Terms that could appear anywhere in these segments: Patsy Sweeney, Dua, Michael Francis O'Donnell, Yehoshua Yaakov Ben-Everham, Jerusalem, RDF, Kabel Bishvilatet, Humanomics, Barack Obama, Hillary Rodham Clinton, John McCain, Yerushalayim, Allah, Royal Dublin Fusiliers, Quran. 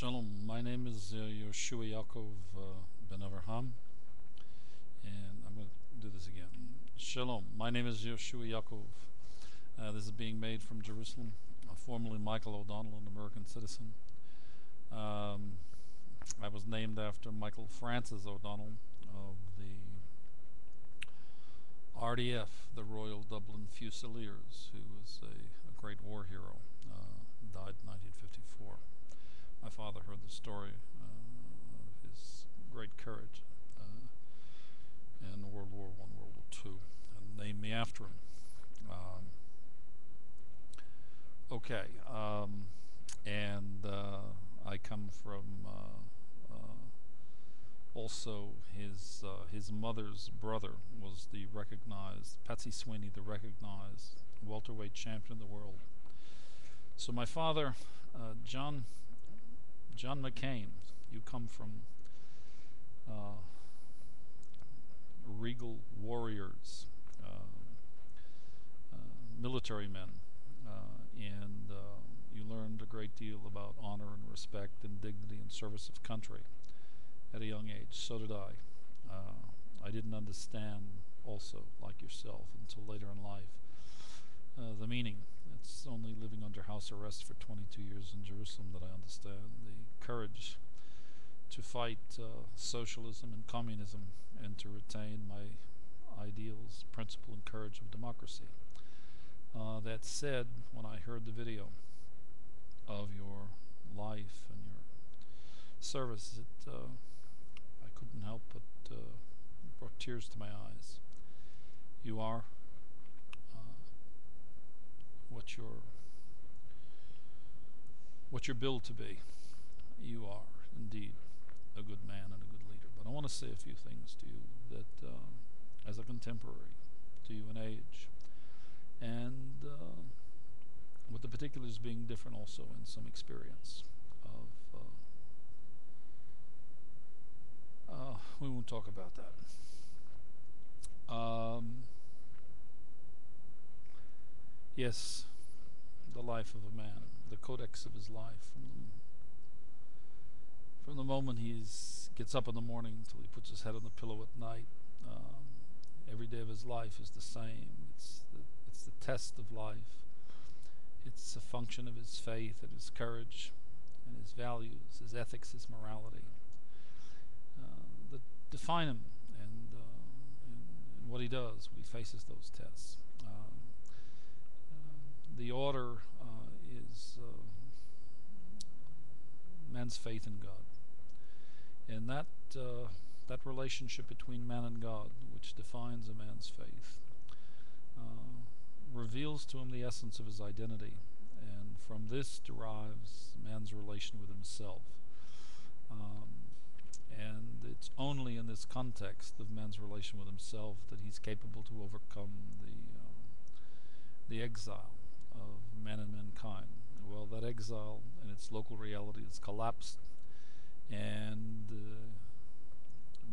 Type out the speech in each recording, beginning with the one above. Shalom, my name is Yehoshua Yaakov Ben-Everham, and I'm going to do this again. Shalom, my name is Yehoshua Yaakov. This is being made from Jerusalem. Formerly Michael O'Donnell, an American citizen. I was named after Michael Francis O'Donnell of the RDF, the Royal Dublin Fusiliers, who was a great war hero, died in 1954. My father heard the story of his great courage in World War I, World War II, and named me after him. I come from also his mother's brother was the recognized Patsy Sweeney, the recognized welterweight champion of the world. So my father, John McCain, you come from regal warriors, military men, and you learned a great deal about honor and respect and dignity and service of country at a young age. So did I. I didn't understand, also, like yourself, until later in life, the meaning. It's only living under house arrest for 22 years in Jerusalem that I understand the courage to fight socialism and communism and to retain my ideals, principle, and courage of democracy. That said, when I heard the video of your life and your service, I couldn't help but brought tears to my eyes. You are what you're billed to be. You are indeed a good man and a good leader. But I want to say a few things to you that, as a contemporary to you in age, and with the particulars being different also in some experience of we won't talk about that. Yes, the life of a man, the codex of his life, from the moment he gets up in the morning till he puts his head on the pillow at night. Every day of his life is the same. It's the test of life. It's a function of his faith and his courage and his values, his ethics, his morality that define him and what he does when he faces those tests. The order is man's faith in God, and that relationship between man and God, which defines a man's faith, reveals to him the essence of his identity, and from this derives man's relation with himself. And it's only in this context of man's relation with himself that he's capable to overcome the exile of man and mankind. Well, that exile and its local reality has collapsed, and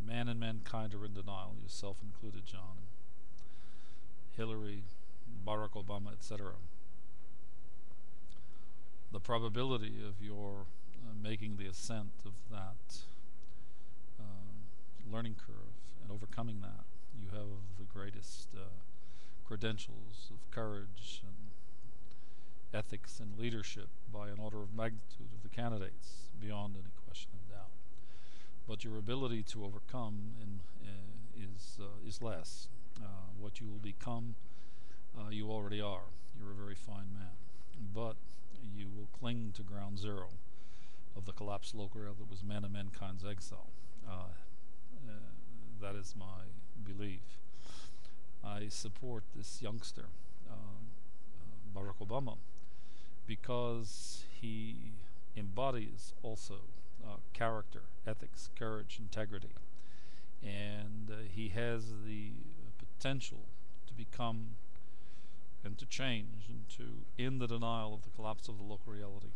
man and mankind are in denial, yourself included, John, Hillary, Barack Obama, etc. The probability of your making the ascent of that learning curve and overcoming that, you have the greatest credentials of courage and ethics and leadership by an order of magnitude of the candidates, beyond any question of doubt. But your ability to overcome is less. What you will become, you already are. You're a very fine man, but you will cling to ground zero of the collapsed local reality that was man and mankind's exile. That is my belief. I support this youngster, Barack Obama, because he embodies also character, ethics, courage, integrity, and he has the potential to become and to change and to end the denial of the collapse of the local reality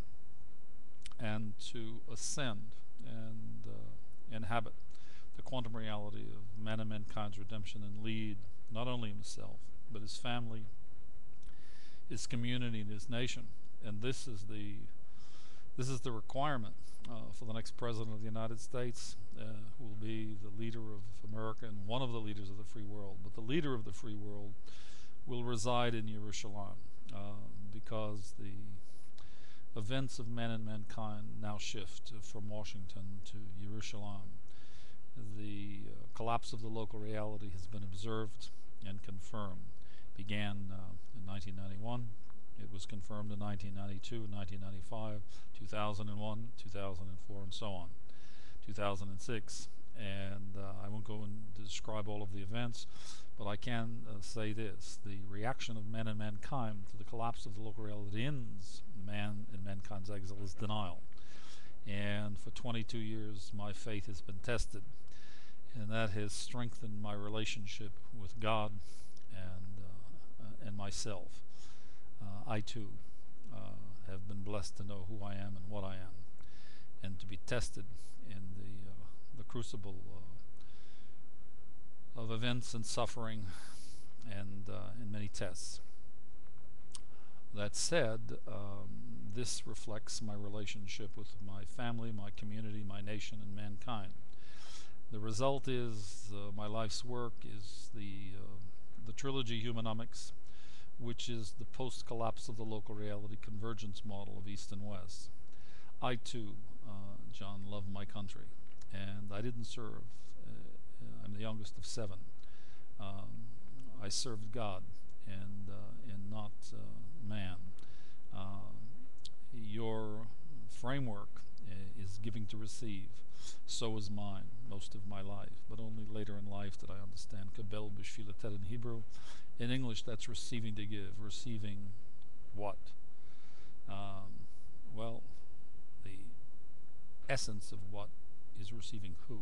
and to ascend and inhabit the quantum reality of man and mankind's redemption, and lead not only himself but his family, his community, and his nation. And this is the This is the requirement for the next president of the United States, who will be the leader of America and one of the leaders of the free world. But the leader of the free world will reside in Yerushalayim, because the events of man and mankind now shift from Washington to Yerushalayim. The collapse of the local reality has been observed and confirmed. It began in 1991. It was confirmed in 1992, 1995, 2001, 2004, and so on, 2006. And I won't go and describe all of the events, but I can say this: the reaction of men and mankind to the collapse of the local reality ends man and mankind's exile is denial. And for 22 years my faith has been tested, and that has strengthened my relationship with God and myself. I too have been blessed to know who I am and what I am, and to be tested in the crucible of events and suffering and many tests. That said, this reflects my relationship with my family, my community, my nation, and mankind. The result is my life's work is the trilogy Humanomics, which is the post-collapse of the local reality convergence model of East and West. I too, John, love my country, and I didn't serve. I'm the youngest of 7. I served God and not man. Your framework is giving to receive. So is mine most of my life, but only later in life did I understand Kabel Bishvilatet in Hebrew. In English, that's receiving to give. Receiving what? Well, the essence of what is receiving who?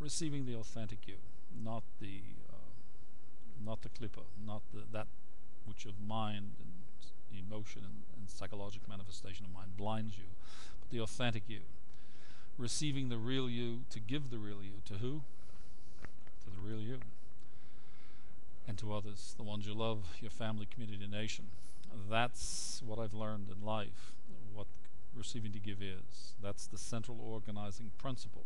Receiving the authentic you, not the clipper, not that which of mind and emotion and psychological manifestation of mind blinds you, but the authentic you. Receiving the real you, to give the real you to who? To the real you, and to others, the ones you love, your family, community, nation. That's what I've learned in life, what receiving to give is. That's the central organizing principle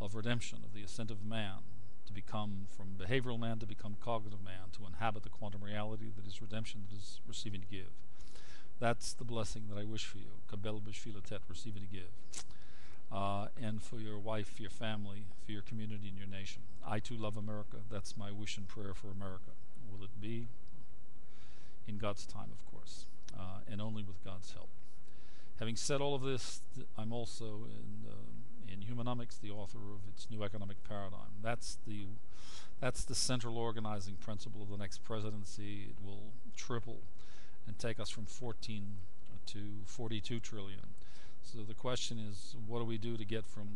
of redemption, of the ascent of man, to become from behavioral man to become cognitive man, to inhabit the quantum reality that is redemption, that is receiving to give. That's the blessing that I wish for you, Kabel Bishvilatet, receiving to give. And for your wife, your family, for your community, and your nation. I too love America. That's my wish and prayer for America. Will it be? In God's time, of course, and only with God's help. Having said all of this, I'm also in Humanomics the author of its new economic paradigm. That's the central organizing principle of the next presidency. It will triple and take us from 14 to 42 trillion. So the question is, what do we do to get from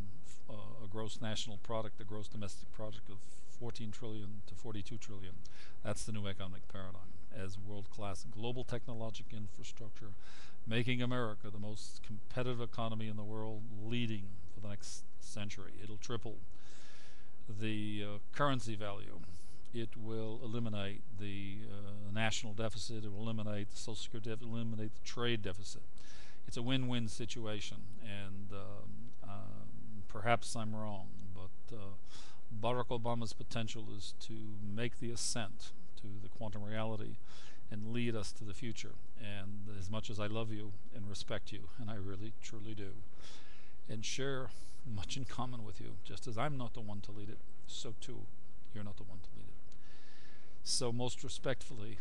a gross national product, a gross domestic product of 14 trillion to 42 trillion? That's the new economic paradigm, as world-class global technological infrastructure, making America the most competitive economy in the world, leading for the next century. It'll triple the currency value. It will eliminate the national deficit. It will eliminate the social security deficit. It will eliminate the trade deficit. It's a win-win situation, and perhaps I'm wrong, but Barack Obama's potential is to make the ascent to the quantum reality and lead us to the future. And as much as I love you and respect you, and I really truly do, and share much in common with you, just as I'm not the one to lead it, so too you're not the one to lead it. So most respectfully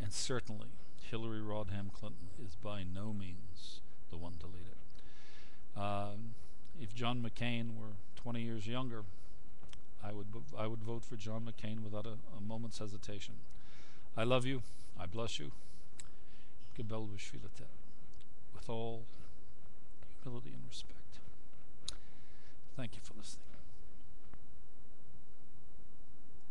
and certainly, Hillary Rodham Clinton is by no means the one to lead it. If John McCain were 20 years younger, I would vote for John McCain without a moment's hesitation. I love you. I bless you. Kabel Bishvilatet, with all humility and respect. Thank you for listening.